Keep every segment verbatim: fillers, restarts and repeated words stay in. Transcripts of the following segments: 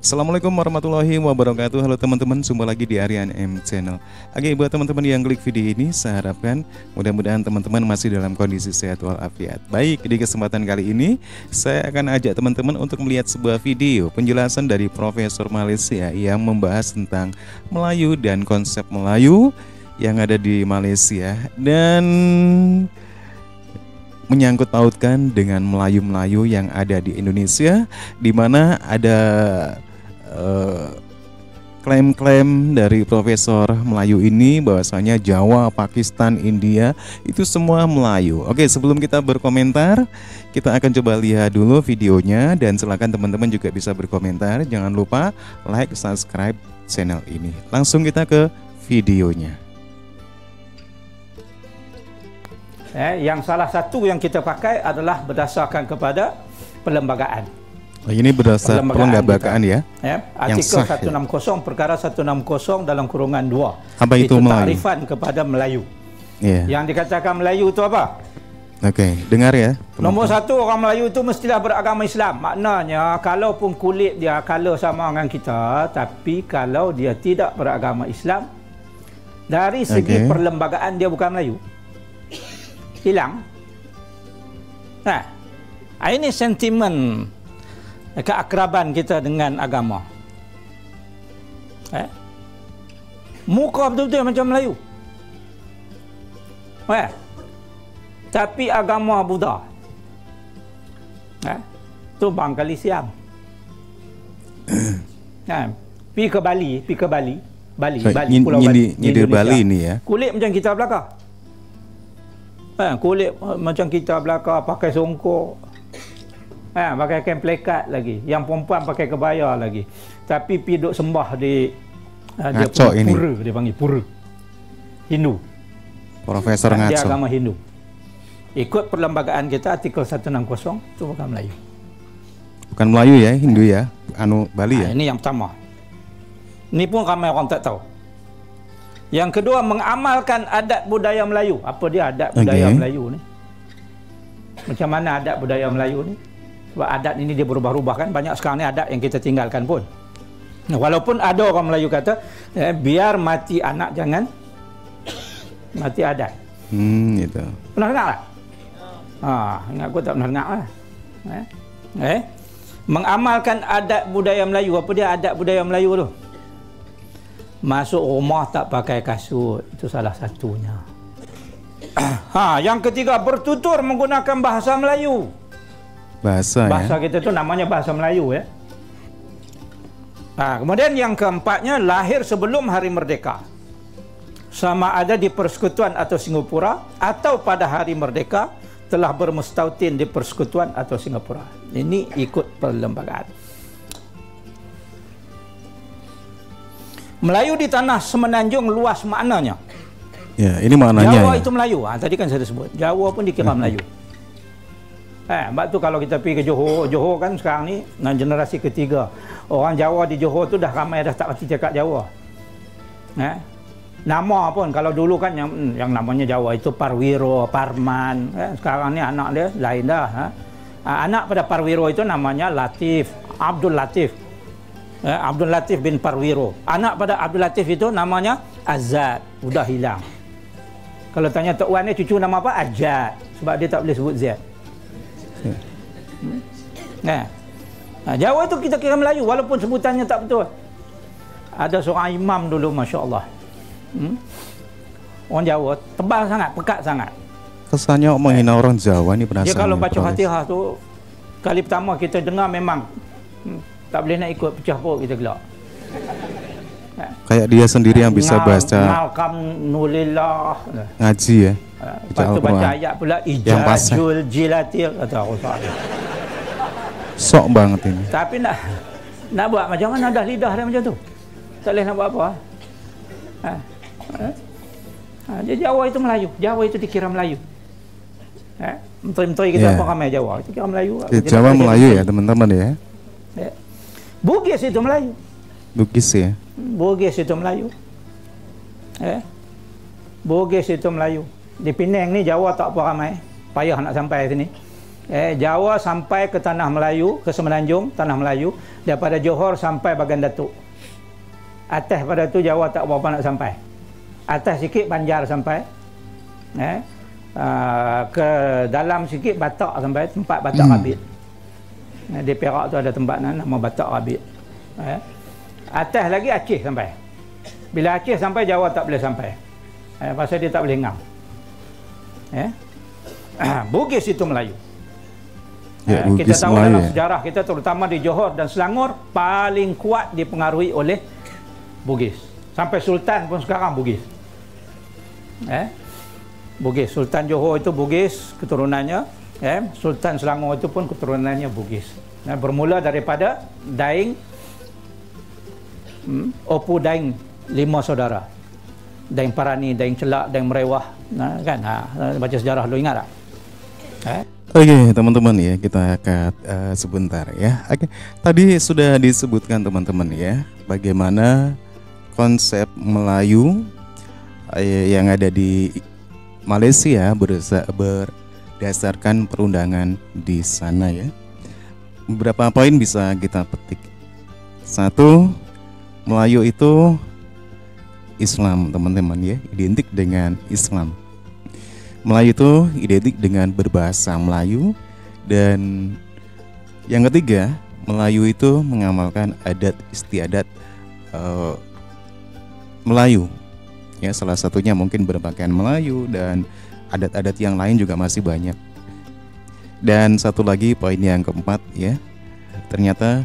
Assalamualaikum warahmatullahi wabarakatuh. Halo teman-teman, jumpa lagi di Arian M Channel. Oke, buat teman-teman yang klik video ini, saya harapkan mudah-mudahan teman-teman masih dalam kondisi sehat walafiat. Baik, di kesempatan kali ini saya akan ajak teman-teman untuk melihat sebuah video penjelasan dari Profesor Malaysia yang membahas tentang Melayu dan konsep Melayu yang ada di Malaysia dan menyangkut pautkan dengan Melayu-Melayu yang ada di Indonesia, di mana ada klaim-klaim uh, dari Profesor Melayu ini bahwasanya Jawa, Pakistan, India itu semua Melayu. Oke, sebelum kita berkomentar, kita akan coba lihat dulu videonya dan silakan teman-teman juga bisa berkomentar. Jangan lupa like, subscribe channel ini. Langsung kita ke videonya. Eh, yang salah satu yang kita pakai adalah berdasarkan kepada perlembagaan. Oh, ini berdasarkan perlembagaan, perlembagaan ya? Eh, artikel sah, seratus enam puluh, ya? Perkara seratus enam puluh dalam kurungan dua. Apa itu, itu Melayu? Takrifan kepada Melayu. Yeah. Yang dikatakan Melayu itu apa? Oke, okay, dengar ya. Teman-teman. Nomor satu, orang Melayu itu mestilah beragama Islam. Maknanya, kalau pun kulit dia color sama dengan kita, tapi kalau dia tidak beragama Islam, dari segi okay. perlembagaan dia bukan Melayu. Hilang. Nah, ini sentimen keakraban kita dengan agama. Eh? Muka betul-betul macam Melayu. Eh? Tapi agama Buddha. Eh? Tu Bangkali Siam. Nah, pergi ke Bali, pergi ke Bali, Bali, so, Bali, Pulau Bali, Indonesia. Bali ini ya. Kulit macam kita belaka. Ha, kulit macam kita belaka, pakai songkok, ha, pakai kain plekat lagi. Yang perempuan pakai kebaya lagi. Tapi pergi duduk sembah di ha, dia punya pura, dia panggil pura Hindu. Profesor Ngaco. Dia agama Hindu. Ikut perlembagaan kita artikel seratus enam puluh, itu bukan Melayu. Bukan Melayu ya, Hindu ya, anu Bali ya. Ha, ini yang pertama. Ini pun ramai orang tak tahu. Yang kedua, mengamalkan adat budaya Melayu. Apa dia adat budaya okay. Melayu ni? Macam mana adat budaya Melayu ni? Sebab adat ini dia berubah-ubah kan. Banyak sekarang ni adat yang kita tinggalkan pun. Nah, walaupun ada orang Melayu kata, eh, biar mati anak jangan mati adat. Hmm, gitu. Pernah dengar tak? Ah, ingat aku tak pernah dengar lah. Eh? Eh? Mengamalkan adat budaya Melayu. Apa dia adat budaya Melayu tu? Masuk rumah tak pakai kasut. Itu salah satunya. Ha, yang ketiga, bertutur menggunakan bahasa Melayu. Bahasa, bahasa ya? Kita tu namanya bahasa Melayu ya. Ha, kemudian yang keempatnya, lahir sebelum hari merdeka. Sama ada di persekutuan atau Singapura, atau pada hari merdeka telah bermustautin di persekutuan atau Singapura. Ini ikut perlembagaan. Melayu di tanah semenanjung luas maknanya. Ya, ini maknanya. Jawa ya. Itu Melayu. Ha, tadi kan saya sebut. Jawa pun dikira hmm. Melayu. Eh, sebab tu kalau kita pergi ke Johor, Johor kan sekarang ni generasi ketiga. Orang Jawa di Johor tu dah ramai dah tak pasti cakap Jawa. Eh? Nama pun kalau dulu kan yang yang namanya Jawa itu Parwiro, Parman. Eh? Sekarang ni anak dia lain dah. Eh? Anak pada Parwiro itu namanya Latif, Abdul Latif. Eh, Abdul Latif bin Parwiro. Anak pada Abdul Latif itu namanya Azad. Udah hilang. Kalau tanya Tok Wan ni cucu nama apa? Azad. Sebab dia tak boleh sebut Z. Hmm. Nah. Nah, Jawa itu kita kira Melayu walaupun sebutannya tak betul. Ada seorang imam dulu, Masya Allah. Hmm? Orang Jawa tebal sangat, pekat sangat. Kesannya menghina orang Jawa ni penasaran. Dia kalau baca Fatihah tu, kali pertama kita dengar memang hmm, tak boleh nak ikut pecah perut kita gelak. Kayak dia sendiri yang bisa baca. Alhamdulillah. Ngaji ya. Lepas tu baca ayat pula ijazul jilatil atau apa. Sok banget ini. Tapi nak nak buat macam mana dah lidah dia macam tu. Tak boleh nak buat apa. Ha. Ha. Jawa itu Melayu. Jawa itu dikira Melayu. Ha. Menteri-menteri kita apa ramai Jawa. Itu kira Melayu. Jawa Melayu ya teman-teman ya. Bugis itu Melayu. Bugis ya. Bugis itu Melayu. Eh? Bugis itu Melayu. Di Penang ni Jawa tak apa ramai. Payah nak sampai sini. eh, Jawa sampai ke Tanah Melayu, ke Semenanjung, Tanah Melayu, daripada Johor sampai Bagan Datuk. Atas pada tu Jawa tak berapa nak sampai. Atas sikit Banjar sampai. Eh, uh, ke dalam sikit Batak sampai, tempat Batak hmm. Rabit. Eh, di Perak tu ada tempat nama Batak Rabit. Eh, atas lagi Aceh sampai. Bila Aceh sampai, Jawa tak boleh sampai. Eh, pasal dia tak boleh ngam. Eh? Bugis itu Melayu. Ya, eh, kita tahu Melayu. Dalam sejarah kita, terutama di Johor dan Selangor, paling kuat dipengaruhi oleh Bugis. Sampai Sultan pun sekarang Bugis. Eh? Bugis. Sultan Johor itu Bugis keturunannya. Eh? Sultan Selangor itu pun keturunannya Bugis. Nah, bermula daripada Daeng, hmm? Opu Daeng lima saudara. Daeng Parani, Daeng Celak, Daeng Merewah, nah, kan? Ha, baca sejarah lu ingat tak? Eh? Oke, okay, teman-teman ya, kita akan uh, sebentar ya. Oke, okay. Tadi sudah disebutkan teman-teman ya, bagaimana konsep Melayu uh, yang ada di Malaysia berdasarkan perundangan di sana ya. Beberapa poin bisa kita petik. Satu, Melayu itu Islam, teman-teman ya, identik dengan Islam. Melayu itu identik dengan berbahasa Melayu. Dan yang ketiga, Melayu itu mengamalkan adat istiadat uh, Melayu ya, salah satunya mungkin berpakaian Melayu, dan adat-adat yang lain juga masih banyak. Dan satu lagi poin yang keempat ya, ternyata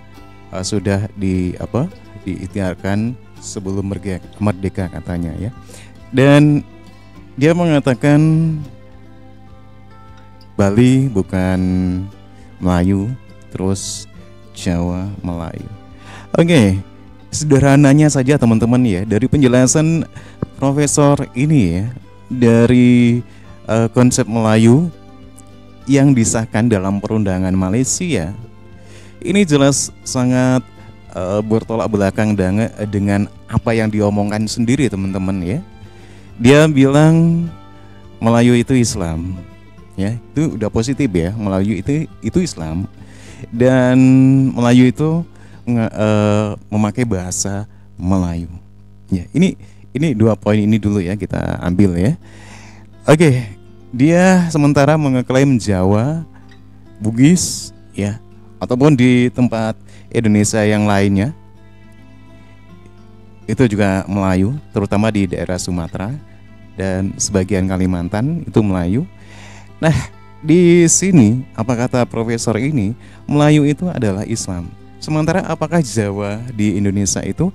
uh, sudah di apa diikhtiarkan sebelum merdeka katanya ya. Dan dia mengatakan Bali bukan Melayu, terus Jawa Melayu. Oke, okay. Sederhananya saja teman-teman ya, dari penjelasan profesor ini ya, dari uh, konsep Melayu yang disahkan dalam perundangan Malaysia, ini jelas sangat bertolak belakang dengan apa yang diomongkan sendiri teman-teman ya. Dia bilang Melayu itu Islam ya, itu udah positif ya, Melayu itu itu Islam, dan Melayu itu uh, memakai bahasa Melayu ya. Ini ini dua poin ini dulu ya kita ambil ya. Oke, dia sementara mengeklaim Jawa, Bugis ya, ataupun di tempat Indonesia yang lainnya itu juga Melayu, terutama di daerah Sumatera dan sebagian Kalimantan itu Melayu. Nah, di sini apa kata profesor ini, Melayu itu adalah Islam. Sementara apakah Jawa di Indonesia itu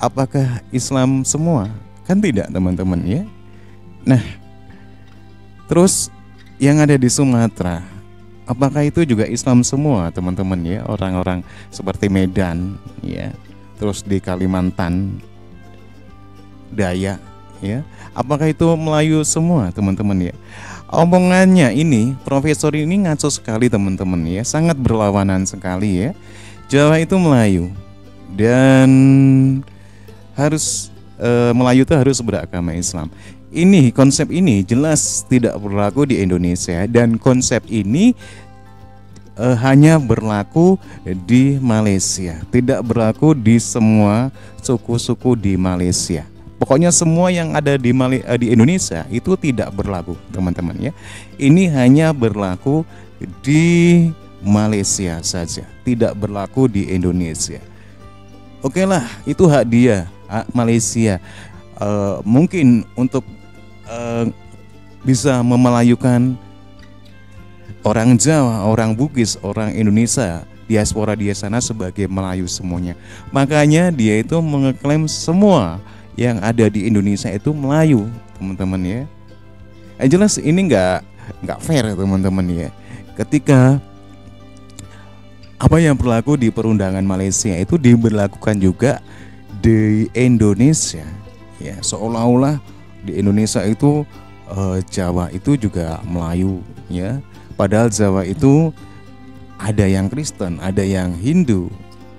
apakah Islam semua? Kan tidak teman-teman ya. Nah, terus yang ada di Sumatera, apakah itu juga Islam semua teman-teman ya, orang-orang seperti Medan ya, terus di Kalimantan, Dayak ya, apakah itu Melayu semua teman-teman ya? Omongannya ini profesor ini ngaco sekali teman-teman ya, sangat berlawanan sekali ya. Jawa itu Melayu, dan harus e, Melayu itu harus beragama Islam. Ini konsep ini jelas tidak berlaku di Indonesia, dan konsep ini e, hanya berlaku di Malaysia, tidak berlaku di semua suku-suku di Malaysia. Pokoknya semua yang ada di Mali, di Indonesia itu tidak berlaku teman-teman ya. Ini hanya berlaku di Malaysia saja, tidak berlaku di Indonesia. Oke lah, itu hak dia, hak Malaysia. E, mungkin untuk Uh, bisa memelayukan orang Jawa, orang Bugis, orang Indonesia, diaspora di sana sebagai Melayu semuanya. Makanya dia itu mengeklaim semua yang ada di Indonesia itu Melayu, teman-teman ya. Eh, jelas ini nggak nggak fair teman-teman ya. Ketika apa yang berlaku di perundangan Malaysia itu diberlakukan juga di Indonesia ya, seolah-olah di Indonesia itu eh, Jawa itu juga Melayu ya, padahal Jawa itu ada yang Kristen, ada yang Hindu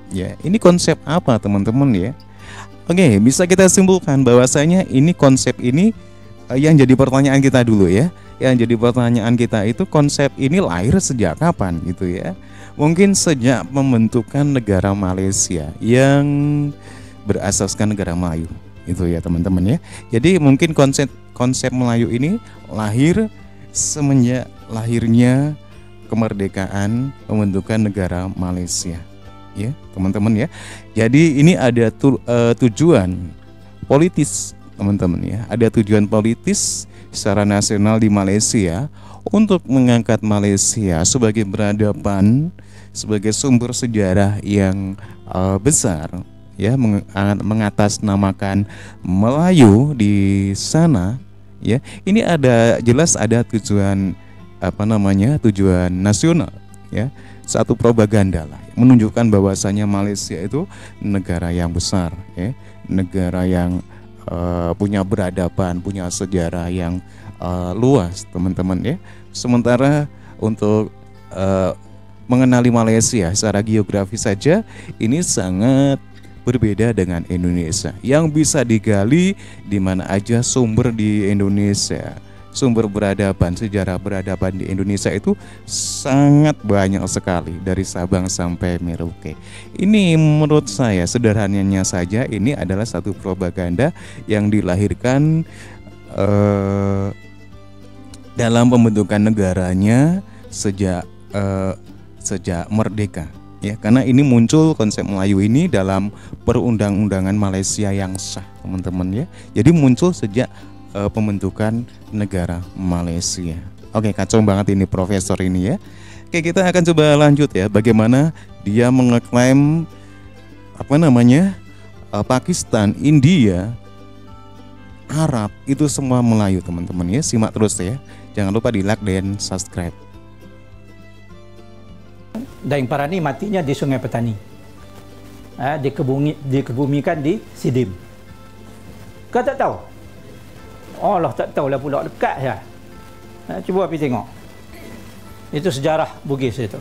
ya. Ini konsep apa teman-teman ya? Oke, bisa kita simpulkan bahwasanya ini konsep ini eh, yang jadi pertanyaan kita dulu ya, Yang jadi pertanyaan kita itu, konsep ini lahir sejak kapan gitu ya? Mungkin sejak pembentukan negara Malaysia yang berasaskan negara Melayu itu ya teman-teman ya. Jadi mungkin konsep konsep Melayu ini lahir semenjak lahirnya kemerdekaan pembentukan negara Malaysia ya teman-teman ya. Jadi ini ada tu, uh, tujuan politis teman-teman ya, ada tujuan politis secara nasional di Malaysia untuk mengangkat Malaysia sebagai peradaban, sebagai sumber sejarah yang uh, besar ya, meng mengatasnamakan Melayu di sana ya. Ini ada jelas ada tujuan apa namanya, tujuan nasional ya, satu propaganda lah menunjukkan bahwasanya Malaysia itu negara yang besar ya, negara yang Uh, punya peradaban, punya sejarah yang uh, luas teman-teman ya. Sementara untuk uh, mengenali Malaysia secara geografis saja ini sangat berbeda dengan Indonesia, yang bisa digali di mana aja sumber di Indonesia. Sumber peradaban, sejarah peradaban di Indonesia itu sangat banyak sekali, dari Sabang sampai Merauke. Ini menurut saya sederhananya saja ini adalah satu propaganda yang dilahirkan eh, dalam pembentukan negaranya sejak eh, sejak merdeka ya, karena ini muncul konsep Melayu ini dalam perundang-undangan Malaysia yang sah teman-teman ya. Jadi muncul sejak eh, pembentukan negara Malaysia. Oke, kacau banget ini profesor ini ya. Oke, kita akan coba lanjut ya, bagaimana dia mengeklaim apa namanya Pakistan, India, Arab itu semua Melayu teman-teman ya. Simak terus ya, jangan lupa di like dan subscribe. Daeng Parani matinya di Sungai Petani, eh, dikebumikan di Sidim. Kau tak tahu? Allah tak tahulah pula, dekat saja. Ha, cuba pergi tengok. Itu sejarah Bugis itu.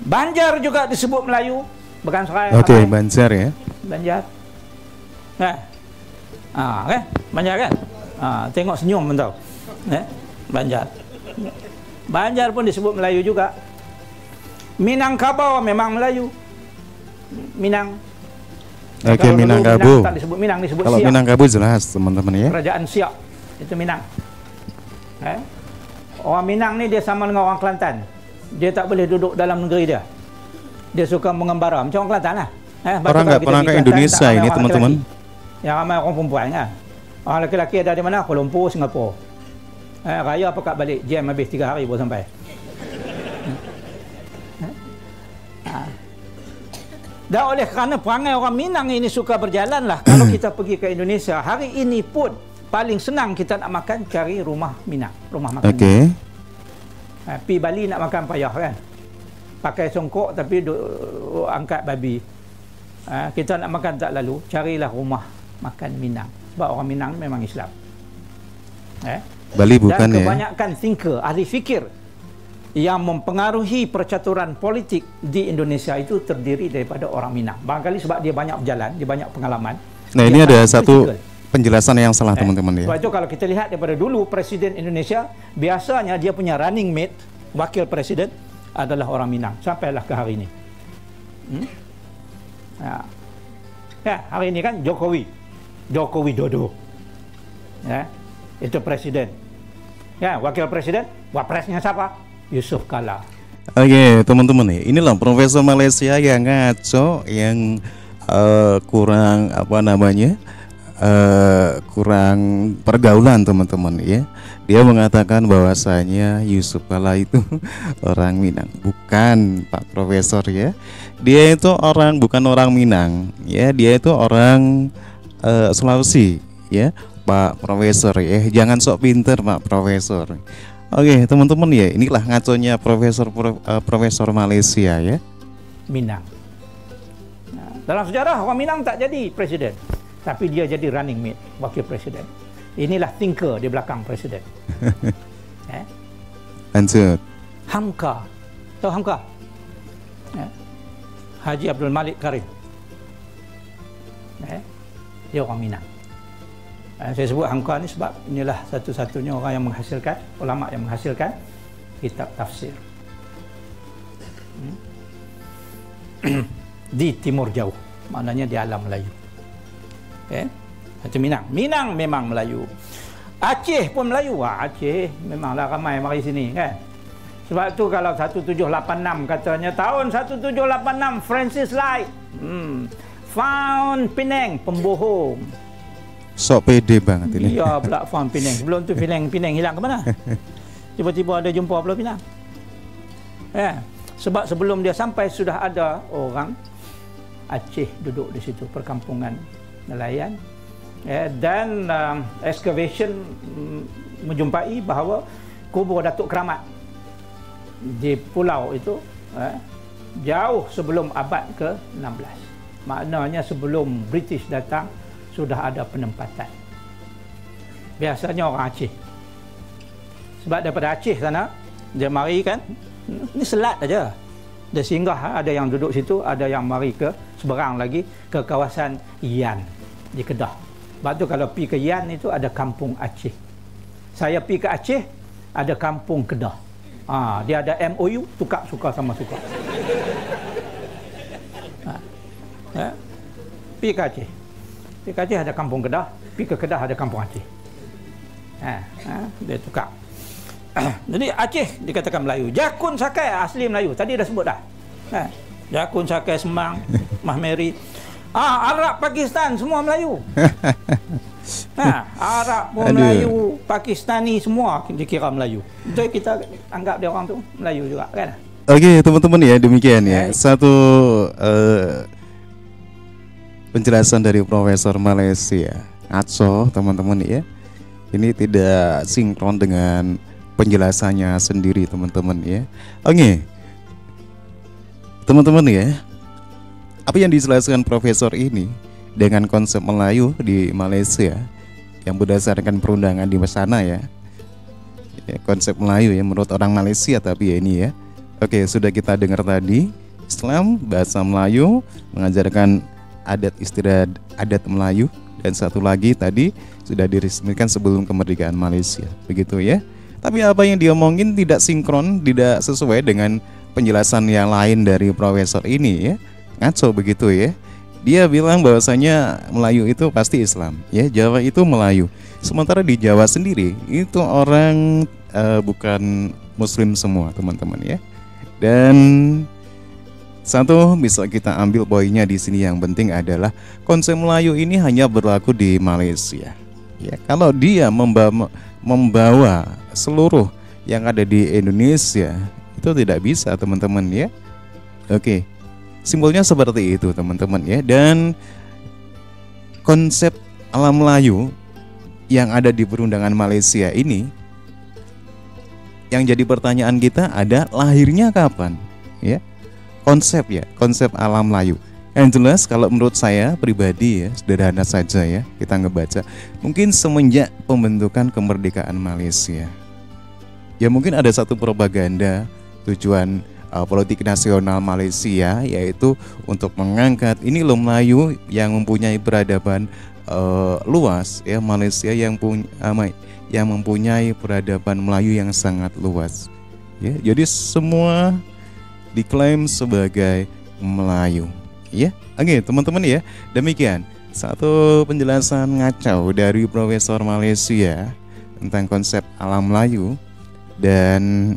Banjar juga disebut Melayu, bukan Serai. Okey, Banjar ya. Banjar. Ha. Ha, kan? Banjar kan? Ha, tengok senyum pun tahu. Ha? Banjar. Banjar pun disebut Melayu juga. Minangkabau memang Melayu. Minang. Okey, Minangkabau. Minang tak disebut Minang, disebut Siak. Kalau Minangkabau jelas teman-teman ya. Kerajaan Siak itu Minang. Eh? Orang Minang ni dia sama dengan orang Kelantan. Dia tak boleh duduk dalam negeri dia. Dia suka mengembara macam orang Kelantan lah. Eh, perangkat Indonesia ini teman-teman. Yang ramai orang perempuan kan. Orang lelaki-lelaki ada di mana? Kuala Lumpur, Singapura. Eh, raya pakat balik, jam habis tiga hari baru sampai. Dan oleh kerana perangai orang Minang ini suka berjalanlah. Kalau kita pergi ke Indonesia, hari ini pun paling senang kita nak makan cari rumah Minang. Rumah makan. Okey. Ha, pergi Bali nak makan payah kan. Pakai songkok tapi duk angkat babi. Ha, kita nak makan tak lalu, carilah rumah makan Minang. Sebab orang Minang memang Islam. Eh? Bali bukan ya. Dan kebanyakan ya? Thinker, ahli fikir yang mempengaruhi percaturan politik di Indonesia itu terdiri daripada orang Minang. Barangkali sebab dia banyak berjalan, dia banyak pengalaman. Nah, ini ada satu penjelasan yang salah teman-teman eh, ya. Sebab itu kalau kita lihat daripada dulu Presiden Indonesia, biasanya dia punya running mate, wakil presiden adalah orang Minang. Sampailah ke hari ini. Hmm? Ya. Ya, hari ini kan Jokowi. Jokowi Dodo. Ya. Itu presiden. Ya, wakil presiden, wapresnya siapa? Yusuf Kala. Oke, okay, teman-teman nih, inilah Profesor Malaysia yang ngaco, yang uh, kurang apa namanya, uh, kurang pergaulan teman-teman ya. Dia mengatakan bahwasanya Yusuf Kala itu orang Minang, bukan Pak Profesor ya. Dia itu orang bukan orang Minang ya, dia itu orang uh, Sulawesi ya, Pak Profesor ya. Jangan sok pinter Pak Profesor. Oke, okay, teman-teman ya, inilah ngaconya Profesor uh, Profesor Malaysia ya. Minang. Nah, dalam sejarah orang Minang tak jadi presiden, tapi dia jadi running mate, wakil presiden. Inilah thinker di belakang presiden. eh? Lanjut. Hamka, tahu Hamka? Eh? Haji Abdul Malik Karim. Eh? Dia orang Minang. Saya sebut Hamka ni sebab inilah satu-satunya orang yang menghasilkan, ulama yang menghasilkan kitab tafsir di Timur Jauh, maknanya di alam Melayu. Okay. Macam Minang. Minang memang Melayu. Aceh pun Melayu. Wah, Aceh memanglah ramai mari sini kan. Sebab tu kalau tujuh belas lapan enam katanya, tahun tujuh belas lapan enam Francis Light hmm, found Penang, pembohong. Sok pede banget ini. Ya, pula found Penang. Belum tu Penang, Penang hilang ke mana? Tiba-tiba ada jumpa Pulau Pinang. Eh, sebab sebelum dia sampai sudah ada orang Aceh duduk di situ, perkampungan nelayan. Eh, dan um, excavation um, menjumpai bahawa kubur Datuk Keramat di pulau itu eh, jauh sebelum abad ke enam belas. Maknanya sebelum British datang sudah ada penempatan. Biasanya orang Aceh. Sebab daripada Aceh sana dia mari kan, ni selat aja. Dia singgah, ada yang duduk situ, ada yang mari ke seberang lagi ke kawasan Yan di Kedah. Sebab tu kalau pergi ke Yan itu ada kampung Aceh. Saya pergi ke Aceh, ada kampung Kedah. Ha, dia ada M O U, tukar suka sama suka. Ha. Ha. Pergi ke Aceh. Pergi ke Aceh ada kampung Kedah, pergi ke Kedah ada kampung Aceh. Ha. Ha. Dia tukar. Jadi Aceh dikatakan Melayu. Jakun Sakai asli Melayu, tadi dah sebut dah. Ha. Jakun Sakai Semang, Mahmeri. Ah, Arab, Pakistan semua Melayu. Nah, Arab pun Melayu, Pakistani semua dikira Melayu. Jadi kita anggap dia orang tu Melayu juga kan? Okey, teman-teman ya, demikian ya. Satu uh, penjelasan dari Profesor Malaysia. Atso, teman-teman ya. Ini tidak sinkron dengan penjelasannya sendiri, teman-teman ya. Okey. Teman-teman ya. Apa yang dijelaskan Profesor ini dengan konsep Melayu di Malaysia yang berdasarkan perundangan di sana ya, ya konsep Melayu ya menurut orang Malaysia tapi ya ini ya. Oke, sudah kita dengar tadi Islam, bahasa Melayu, mengajarkan adat istirahat adat Melayu, dan satu lagi tadi sudah diresmikan sebelum kemerdekaan Malaysia, begitu ya. Tapi apa yang diomongin tidak sinkron, tidak sesuai dengan penjelasan yang lain dari Profesor ini ya. Ngaco begitu ya. Dia bilang bahwasanya Melayu itu pasti Islam ya, Jawa itu Melayu. Sementara di Jawa sendiri itu orang uh, bukan Muslim semua, teman-teman ya. Dan satu bisa kita ambil poinnya di sini yang penting adalah konsep Melayu ini hanya berlaku di Malaysia ya. Kalau dia membawa, membawa seluruh yang ada di Indonesia itu tidak bisa, teman-teman ya. Oke. Simbolnya seperti itu, teman-teman ya. Dan konsep alam Melayu yang ada di perundangan Malaysia ini, yang jadi pertanyaan kita ada lahirnya kapan ya, konsep ya, konsep alam Melayu. Yang jelas kalau menurut saya pribadi ya, sederhana saja ya, kita ngebaca mungkin semenjak pembentukan kemerdekaan Malaysia. Ya mungkin ada satu propaganda tujuan politik nasional Malaysia, yaitu untuk mengangkat ini loh Melayu yang mempunyai peradaban uh, luas ya, Malaysia yang punya uh, yang mempunyai peradaban Melayu yang sangat luas ya, jadi semua diklaim sebagai Melayu ya. Oke teman-teman ya, demikian satu penjelasan ngacau dari Profesor Malaysia tentang konsep alam Melayu, dan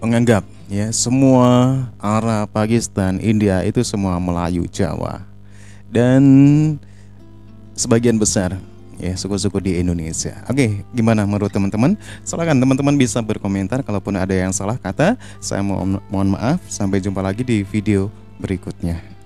menganggap ya semua Arab, Pakistan, India itu semua Melayu, Jawa, dan sebagian besar ya suku-suku di Indonesia. Oke, gimana menurut teman-teman? Silakan teman-teman bisa berkomentar, kalaupun ada yang salah kata saya mohon, mohon maaf. Sampai jumpa lagi di video berikutnya.